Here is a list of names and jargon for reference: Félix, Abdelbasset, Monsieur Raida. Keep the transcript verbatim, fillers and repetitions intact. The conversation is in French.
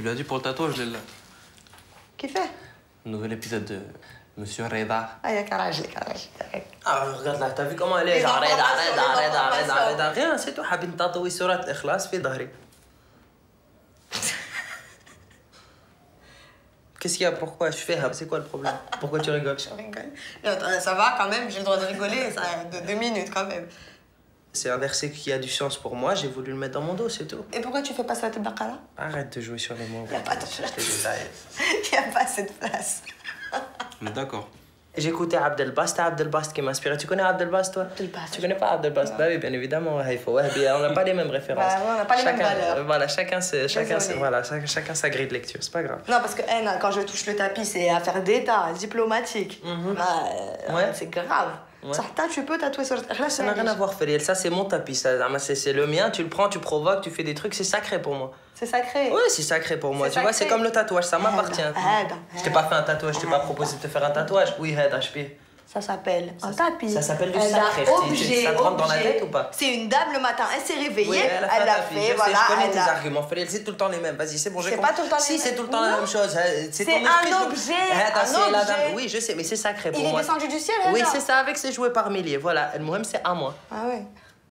Tu lui as dit pour le tatouage, je l'ai là. Qu'est-ce qu'il fait? Nouvel épisode de Monsieur Raida. Ah, il y a carrage, les carrages. Ah, regarde là, t'as vu comment elle est? Raida, Raida, Raida, Raida, Raida. Rien, c'est tout. Habib tatoué sur l'Ikhlas, fait d'arri. Qu'est-ce qu'il y a? Pourquoi je fais? C'est quoi le problème? Pourquoi tu rigoles? Je rigole. Non, ça va quand même, j'ai le droit de rigoler, ça, de deux minutes quand même. C'est un verset qui a du sens pour moi, j'ai voulu le mettre dans mon dos, c'est tout. Et pourquoi tu fais pas ça à tes baqara? Arrête de jouer sur les mots. Il n'y a pas de place. Il n'y a pas assez de place. D'accord. J'écoutais Abdelbasset, Abdelbasset qui m'inspirait. Tu connais Abdelbasset, toi? Abdelbasset. Tu connais pas Abdelbasset? Bah oui, bien évidemment, on n'a pas les mêmes références. Bah, on n'a pas les chacun, mêmes valeurs. Voilà, chacun, chacun, voilà, chacun sa grille de lecture, c'est pas grave. Non, parce que hein, quand je touche le tapis, c'est affaire d'État, diplomatique. Mm-hmm. Bah, ouais. C'est grave. Ouais. Tu peux tatouer sur le... Ça n'a rien à voir, Félix. Ça, c'est mon tapis. C'est le mien. Tu le prends, tu provoques, tu fais des trucs. C'est sacré pour moi. C'est sacré? Oui, c'est sacré pour moi. Tu sacré. Vois, c'est comme le tatouage. Ça m'appartient. Je t'ai pas fait un tatouage. Je t'ai pas proposé de te faire un tatouage. Oui, H P. Ça s'appelle un tapis. Ça s'appelle du sacré. Objet, ça te rentre dans la tête ou pas? C'est une dame le matin. Elle s'est réveillée. Oui, elle a fait, elle a fait, fait voilà. Je connais tes arguments, Félix. C'est tout le temps les mêmes. Vas-y, c'est bon, j'ai compris. C'est pas tout le temps les mêmes. Si, c'est tout le temps la même chose. C'est un objet. Oui, je sais, mais c'est sacré pour moi. Il est descendu du ciel, là? Oui, c'est ça, avec ses jouets par milliers. Voilà. Le mohem, c'est à moi. Ah ouais.